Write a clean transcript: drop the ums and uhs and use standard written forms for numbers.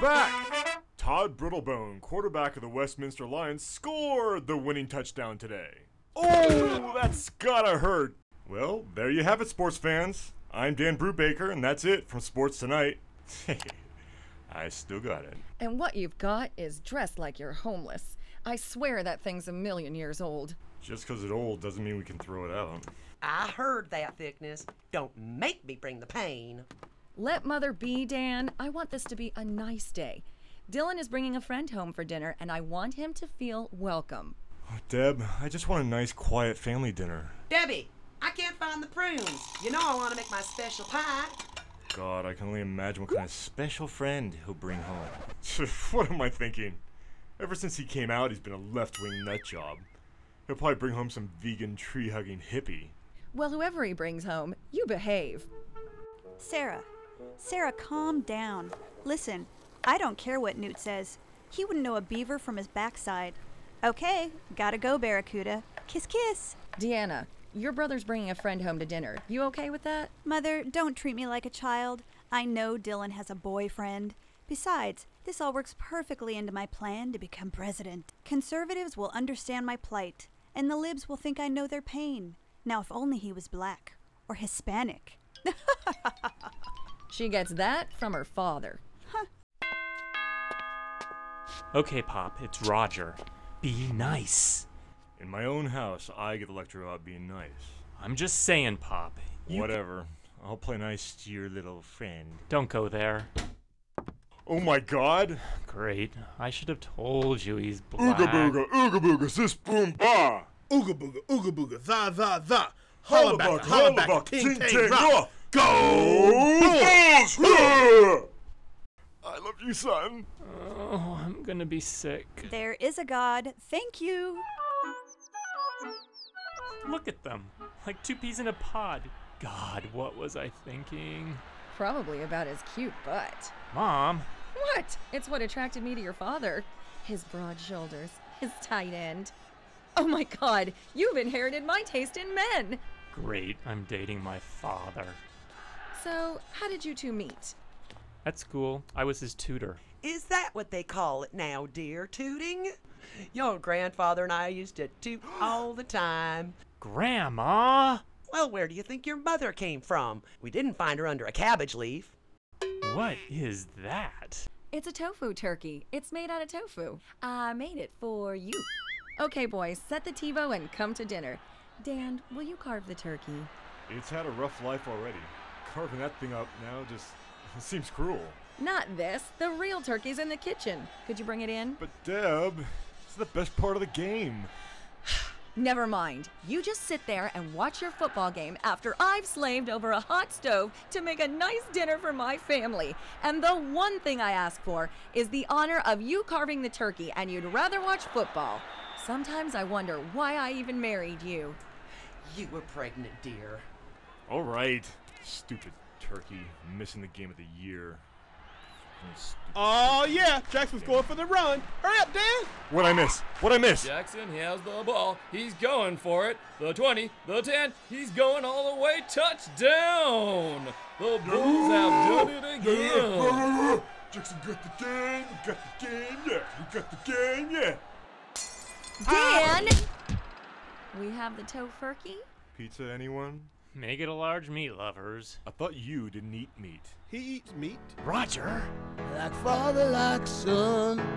We're back! Todd Brittlebone, quarterback of the Westminster Lions, scored the winning touchdown today. Oh, that's gotta hurt. Well, there you have it, sports fans. I'm Dan Brubaker, and that's it from Sports Tonight. I still got it. And what you've got is dressed like you're homeless. I swear that thing's a million years old. Just because it's old doesn't mean we can throw it out. I heard that, Thickness. Don't make me bring the pain. Let Mother be, Dan. I want this to be a nice day. Dylan is bringing a friend home for dinner, and I want him to feel welcome. Oh, Deb, I just want a nice, quiet family dinner. Debbie, I can't find the prunes. You know I want to make my special pie. God, I can only imagine what kind of special friend he'll bring home. What am I thinking? Ever since he came out, he's been a left-wing nutjob. He'll probably bring home some vegan, tree-hugging hippie. Well, whoever he brings home, you behave. Sarah, calm down. Listen, I don't care what Newt says. He wouldn't know a beaver from his backside. Okay, gotta go, Barracuda. Kiss, kiss. Deanna, your brother's bringing a friend home to dinner. You okay with that? Mother, don't treat me like a child. I know Dylan has a boyfriend. Besides, this all works perfectly into my plan to become president. Conservatives will understand my plight, and the libs will think I know their pain. Now, if only he was black or Hispanic. She gets that from her father. Huh. Okay, Pop, it's Roger. Be nice. In my own house, I get the lecture about being nice. I'm just saying, Pop. Whatever. I'll play nice to your little friend. Don't go there. Oh my God. Great. I should have told you he's black. Ooga booga, sis boom ba. Ooga booga, tha tha tha. Holla back, ting ting raw. Go Bulls! I love you, son. Oh, I'm gonna be sick. There is a God. Thank you. Look at them. Like two peas in a pod. God, what was I thinking? Probably about his cute butt. Mom. What? It's what attracted me to your father. His broad shoulders. His tight end. Oh my God, you've inherited my taste in men. Great, I'm dating my father. So, how did you two meet? At school, I was his tutor. Is that what they call it now, dear? Tooting? Your grandfather and I used to toot all the time. Grandma? Well, where do you think your mother came from? We didn't find her under a cabbage leaf. What is that? It's a tofu turkey. It's made out of tofu. I made it for you. Okay, boys, set the TiVo and come to dinner. Dan, will you carve the turkey? It's had a rough life already. Carving that thing up now just seems cruel. Not this. The real turkey's in the kitchen. Could you bring it in? But Deb, it's the best part of the game. Never mind. You just sit there and watch your football game after I've slaved over a hot stove to make a nice dinner for my family. And the one thing I ask for is the honor of you carving the turkey, and you'd rather watch football. Sometimes I wonder why I even married you. You were pregnant, dear. All right. Stupid turkey. Missing the game of the year. Oh, yeah. Jackson's going for the run. Hurry up, Dan. What'd I miss? Jackson has the ball. He's going for it. The 20, the 10. He's going all the way. Touchdown. The Bulls have done it again. Jackson got the game. He got the game, yeah. Dan! We have the tofurkey? Pizza, anyone? Make it a large meat, lovers. I thought you didn't eat meat. He eats meat. Roger! Like father, like son.